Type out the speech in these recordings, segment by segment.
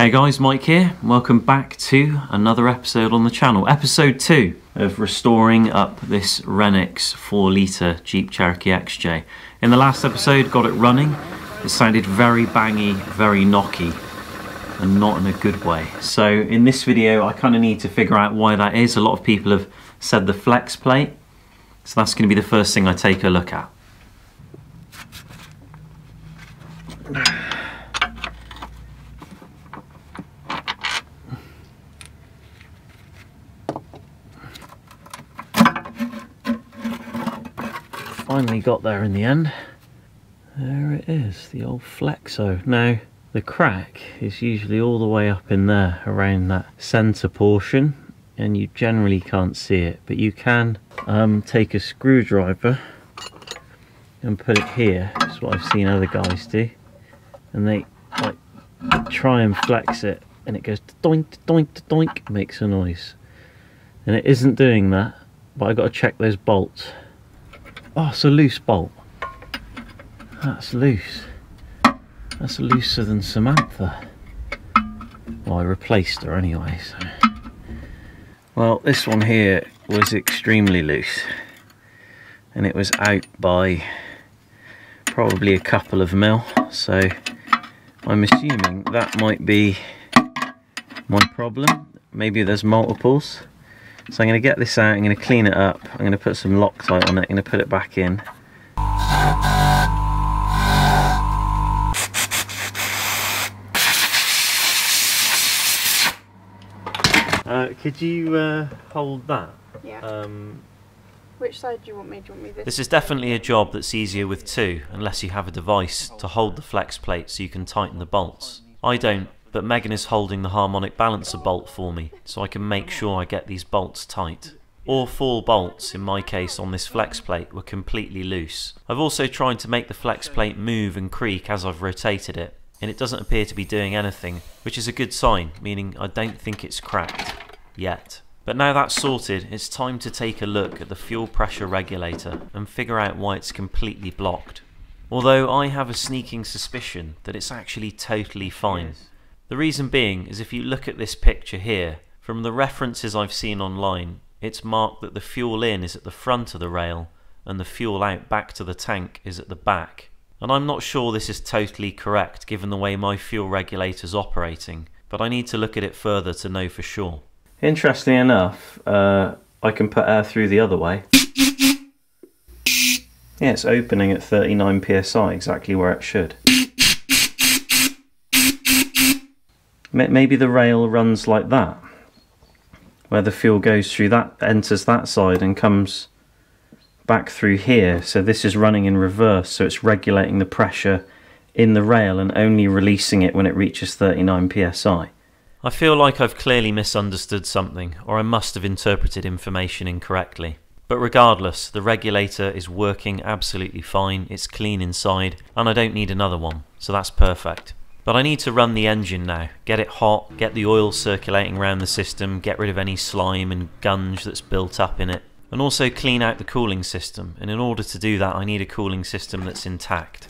Hey guys, Mike here. Welcome back to another episode on the channel. Episode 2 of restoring up this Renix 4-litre Jeep Cherokee XJ. In the last episode, got it running. It sounded very bangy, very knocky, and not in a good way. So in this video, I kind of need to figure out why that is. A lot of people have said the flex plate, so that's going to be the first thing I take a look at. Finally got there in the end. There it is, the old flexo. Now, the crack is usually all the way up in there around that center portion, and you generally can't see it, but you can take a screwdriver and put it here. That's what I've seen other guys do, and they like try and flex it and it goes doink doink doink, makes a noise, and it isn't doing that, but I've got to check those bolts. Oh, it's a loose bolt. That's loose. That's looser than Samantha. Well, I replaced her anyway, so. Well, this one here was extremely loose, and it was out by probably a couple of mil, so I'm assuming that might be my problem. Maybe there's multiples. So I'm going to get this out, I'm going to clean it up, I'm going to put some Loctite on it, I'm going to put it back in. Could you hold that? Yeah. Which side do you want me? Do you want me this? This is definitely a job that's easier with two, unless you have a device to hold the flex plate so you can tighten the bolts. I don't. But Megan is holding the harmonic balancer bolt for me, so I can make sure I get these bolts tight. All four bolts, in my case, on this flex plate were completely loose. I've also tried to make the flex plate move and creak as I've rotated it, and it doesn't appear to be doing anything, which is a good sign, meaning I don't think it's cracked. Yet. But now that's sorted, it's time to take a look at the fuel pressure regulator and figure out why it's completely blocked. Although I have a sneaking suspicion that it's actually totally fine. The reason being is if you look at this picture here, from the references I've seen online, it's marked that the fuel in is at the front of the rail and the fuel out back to the tank is at the back. And I'm not sure this is totally correct given the way my fuel regulator's operating, but I need to look at it further to know for sure. Interestingly enough, I can put air through the other way. Yeah, it's opening at 39 psi, exactly where it should. Maybe the rail runs like that, where the fuel goes through that, enters that side and comes back through here. So this is running in reverse, so it's regulating the pressure in the rail and only releasing it when it reaches 39 psi. I feel like I've clearly misunderstood something, or I must have interpreted information incorrectly. But regardless, the regulator is working absolutely fine, it's clean inside, and I don't need another one, so that's perfect. But I need to run the engine now, get it hot, get the oil circulating around the system, get rid of any slime and gunge that's built up in it, and also clean out the cooling system, and in order to do that I need a cooling system that's intact.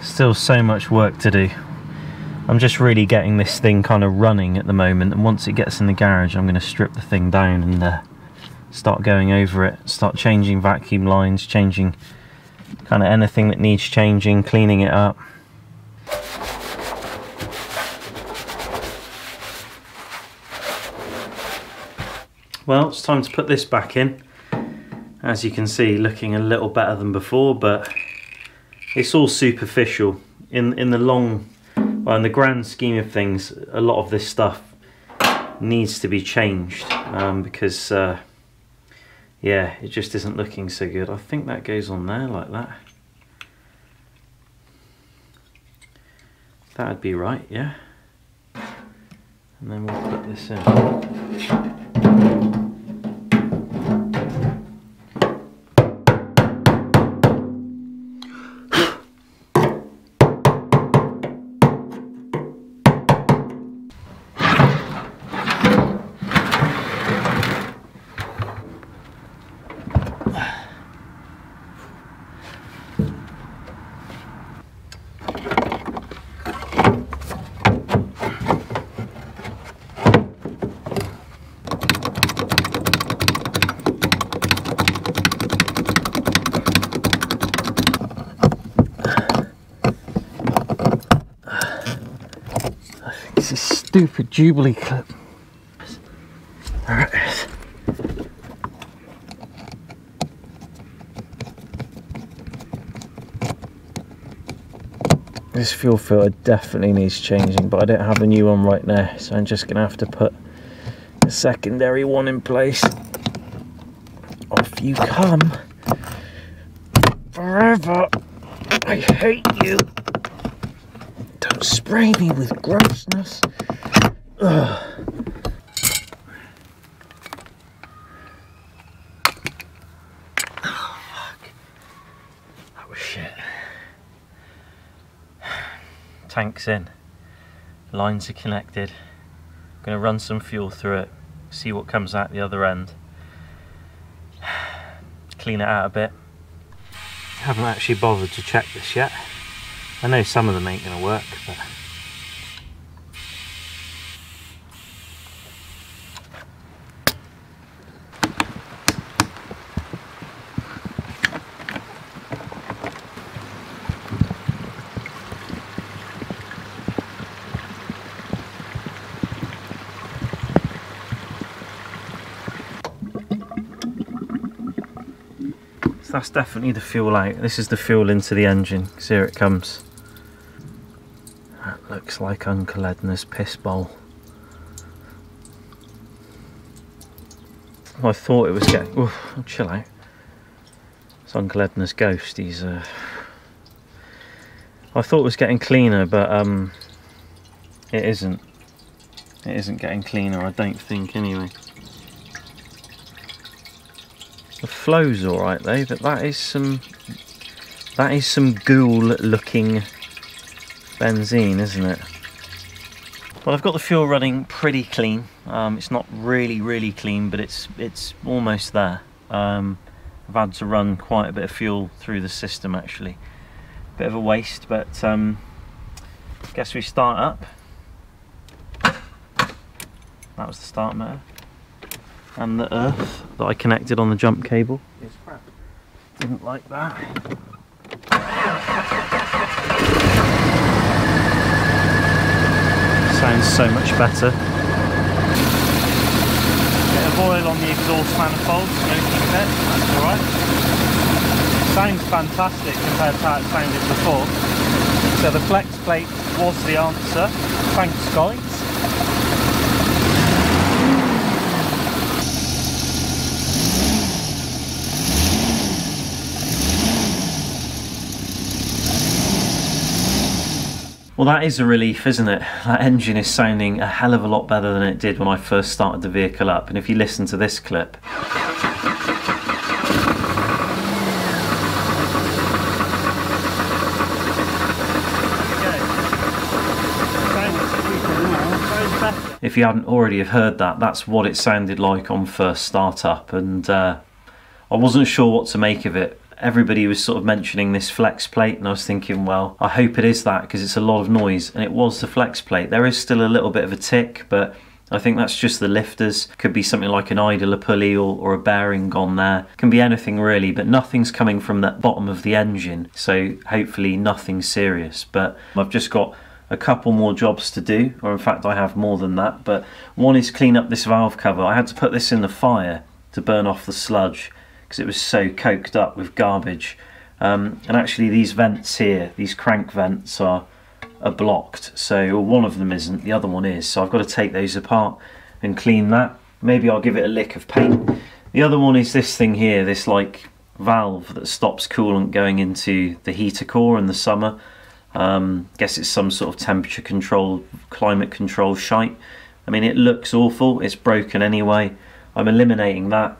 Still so much work to do. I'm just really getting this thing kind of running at the moment, and once it gets in the garage I'm going to strip the thing down and start going over it, start changing vacuum lines, changing kind of anything that needs changing, cleaning it up. Well, it's time to put this back in. As you can see, looking a little better than before, but it's all superficial. In the long, well, in the grand scheme of things, a lot of this stuff needs to be changed because, yeah, it just isn't looking so good. I think that goes on there like that. That'd be right, yeah. And then we'll put this in. It's a stupid Jubilee clip. There it is. This fuel filter definitely needs changing, but I don't have a new one right now, so I'm just going to have to put a secondary one in place. Off you come. Forever. I hate you. Don't spray me with grossness. Ugh. Oh, fuck. That was shit. Tank's in. Lines are connected. I'm going to run some fuel through it, see what comes out the other end. Clean it out a bit. Haven't actually bothered to check this yet. I know some of them ain't going to work, but that's definitely the fuel out. This is the fuel into the engine, because here it comes. That looks like Uncle Edna's piss bowl. I thought it was getting... Oof, chill out. It's Uncle Edna's ghost. He's I thought it was getting cleaner, but it isn't. It isn't getting cleaner, I don't think, anyway. The flow's all right though, but that is some ghoul-looking benzene, isn't it? Well, I've got the fuel running pretty clean. It's not really clean, but it's almost there. I've had to run quite a bit of fuel through the system actually. Bit of a waste, but I guess we start up. That was the start motor. And the earth that I connected on the jump cable is crap. Didn't like that. Sounds so much better. Bit of oil on the exhaust manifold, smoking bit, that's alright. Sounds fantastic compared to how it sounded before. So the flex plate was the answer. Thanks guys. Well, that is a relief, isn't it? That engine is sounding a hell of a lot better than it did when I first started the vehicle up. And if you listen to this clip, if you hadn't already have heard that, that's what it sounded like on first start up. And I wasn't sure what to make of it. Everybody was sort of mentioning this flex plate, and I was thinking, well, I hope it is that, because it's a lot of noise, and it was the flex plate. There is still a little bit of a tick, but I think that's just the lifters. Could be something like an idler pulley or a bearing gone there. Can be anything really, but nothing's coming from that bottom of the engine, so hopefully nothing serious. But I've just got a couple more jobs to do, or in fact I have more than that, but one is clean up this valve cover. I had to put this in the fire to burn off the sludge, because it was so coked up with garbage. And actually these vents here, these crank vents are blocked, so one of them isn't, the other one is, so I've got to take those apart and clean that. Maybe I'll give it a lick of paint. The other one is this thing here, this like valve that stops coolant going into the heater core in the summer. Guess it's some sort of temperature control, climate control shite. I mean, it looks awful, it's broken anyway. I'm eliminating that.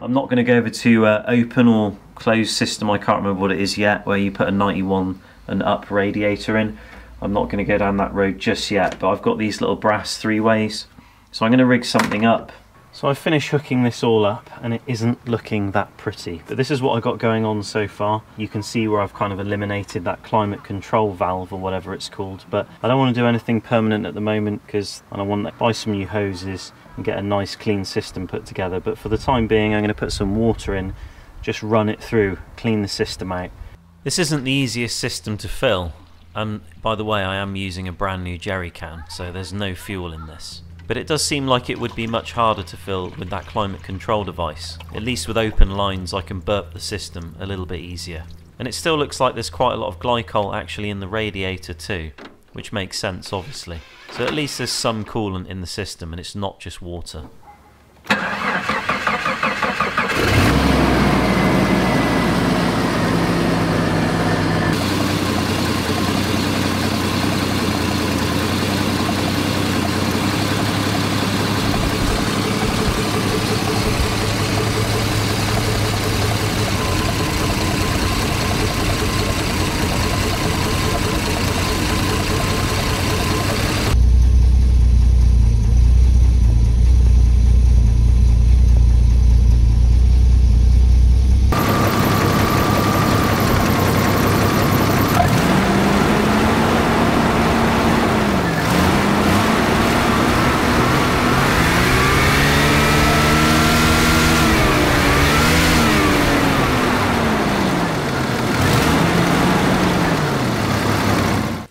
I'm not going to go over to open or closed system, I can't remember what it is yet, where you put a 91 and up radiator in. I'm not going to go down that road just yet, but I've got these little brass three-ways, so I'm going to rig something up. So I finished hooking this all up, and it isn't looking that pretty, but this is what I've got going on so far. You can see where I've kind of eliminated that climate control valve or whatever it's called, but I don't want to do anything permanent at the moment, because I want to buy some new hoses and get a nice clean system put together. But for the time being, I'm going to put some water in, just run it through, clean the system out. This isn't the easiest system to fill, And by the way, I am using a brand new jerry can, so there's no fuel in this. But it does seem like it would be much harder to fill with that climate control device. At least with open lines I can burp the system a little bit easier. And it still looks like there's quite a lot of glycol actually in the radiator too, which makes sense obviously. So at least there's some coolant in the system and it's not just water.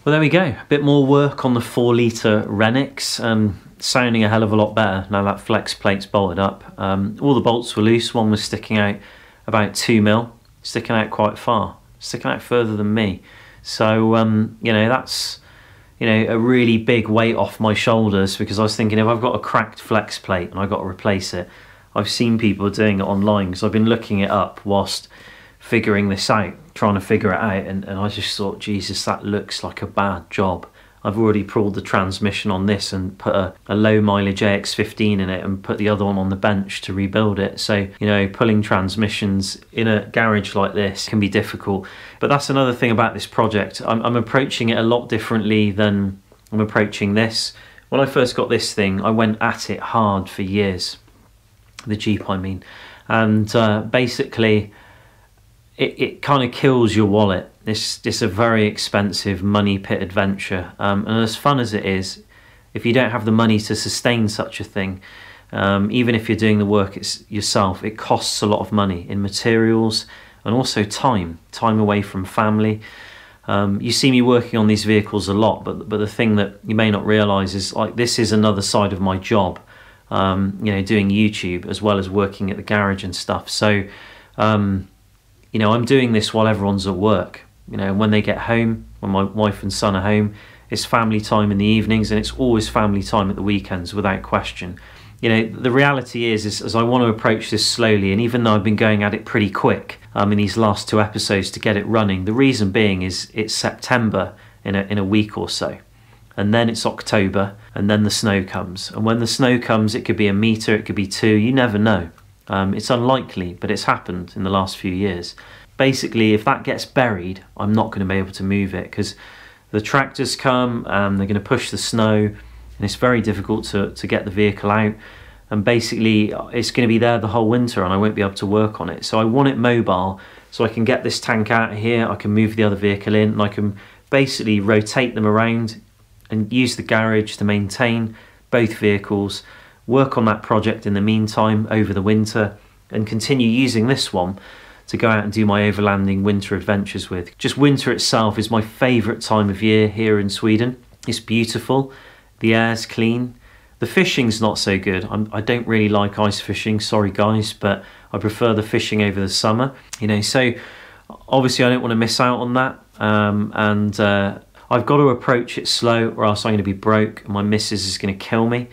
Well, there we go, a bit more work on the 4-litre Renix, sounding a hell of a lot better now that flex plate's bolted up. All the bolts were loose, one was sticking out about 2mm, sticking out quite far, sticking out further than me. So, you know, that's a really big weight off my shoulders, because I was thinking if I've got a cracked flex plate and I've got to replace it, I've seen people doing it online, because I've been looking it up whilst figuring this out, trying to figure it out, and I just thought, Jesus, that looks like a bad job. I've already pulled the transmission on this and put a low mileage AX15 in it and put the other one on the bench to rebuild it. So, you know, pulling transmissions in a garage like this can be difficult. But that's another thing about this project. I'm approaching it a lot differently than I'm approaching this. When I first got this thing, I went at it hard for years. The Jeep, I mean. And basically, it kind of kills your wallet. It's a very expensive money pit adventure, and as fun as it is, if you don't have the money to sustain such a thing, even if you're doing the work yourself, it costs a lot of money in materials and also time away from family. You see me working on these vehicles a lot, but the thing that you may not realise is, like, this is another side of my job, you know, doing YouTube as well as working at the garage and stuff. So you know, I'm doing this while everyone's at work. You know, when they get home, when my wife and son are home, it's family time in the evenings, and it's always family time at the weekends, without question. You know, the reality is I want to approach this slowly, and even though I've been going at it pretty quick in these last two episodes to get it running, the reason being is it's September in a week or so, and then it's October, and then the snow comes. And when the snow comes, it could be 1 metre, it could be 2, you never know. It's unlikely, but it's happened in the last few years. Basically, if that gets buried, I'm not going to be able to move it, because the tractors come and they're going to push the snow, and it's very difficult to get the vehicle out. And basically, it's going to be there the whole winter and I won't be able to work on it. So I want it mobile, so I can get this tank out of here, I can move the other vehicle in, and I can basically rotate them around and use the garage to maintain both vehicles, work on that project in the meantime over the winter, and continue using this one to go out and do my overlanding winter adventures with. Just winter itself is my favourite time of year here in Sweden. It's beautiful, the air's clean, the fishing's not so good. I don't really like ice fishing, sorry guys, but I prefer the fishing over the summer. You know, so obviously I don't want to miss out on that, and I've got to approach it slow, or else I'm going to be broke and my missus is going to kill me.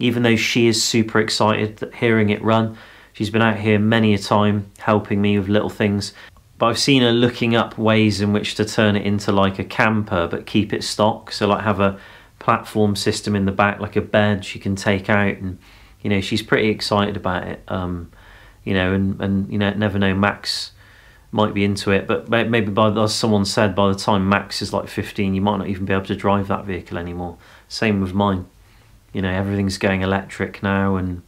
Even though she is super excited that hearing it run, she's been out here many a time helping me with little things, but I've seen her looking up ways in which to turn it into like a camper but keep it stock. So like have a platform system in the back, like a bed she can take out, and you know, she's pretty excited about it. You know, and you know, never know, Max might be into it, but maybe as someone said, by the time Max is like 15, you might not even be able to drive that vehicle anymore. Same with mine. You know, everything's going electric now, and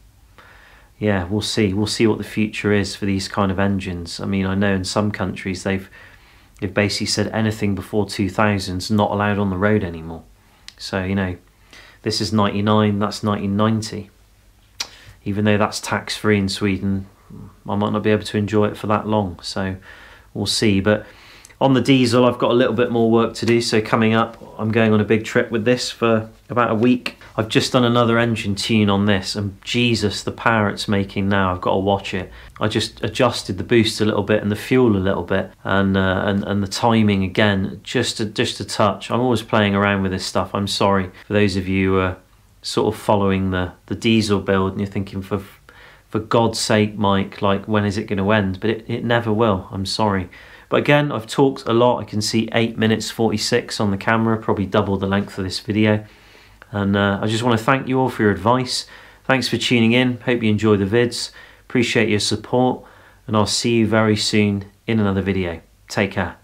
yeah, we'll see what the future is for these kind of engines. I mean, I know in some countries they've basically said anything before 2000's not allowed on the road anymore. So, you know, this is 99, that's 1990. Even though that's tax-free in Sweden, I might not be able to enjoy it for that long, so we'll see. But On the diesel, I've got a little bit more work to do, so coming up, I'm going on a big trip with this for about a week. I've just done another engine tune on this, and Jesus, the power it's making now, I've got to watch it. I just adjusted the boost a little bit and the fuel a little bit, and the timing again, just a touch. I'm always playing around with this stuff. I'm sorry for those of you sort of following the diesel build and you're thinking, for God's sake, Mike, like, when is it going to end? But it never will, I'm sorry. But again, I've talked a lot. I can see 8 minutes 46 on the camera, probably double the length of this video. And I just want to thank you all for your advice. Thanks for tuning in. Hope you enjoy the vids. Appreciate your support. And I'll see you very soon in another video. Take care.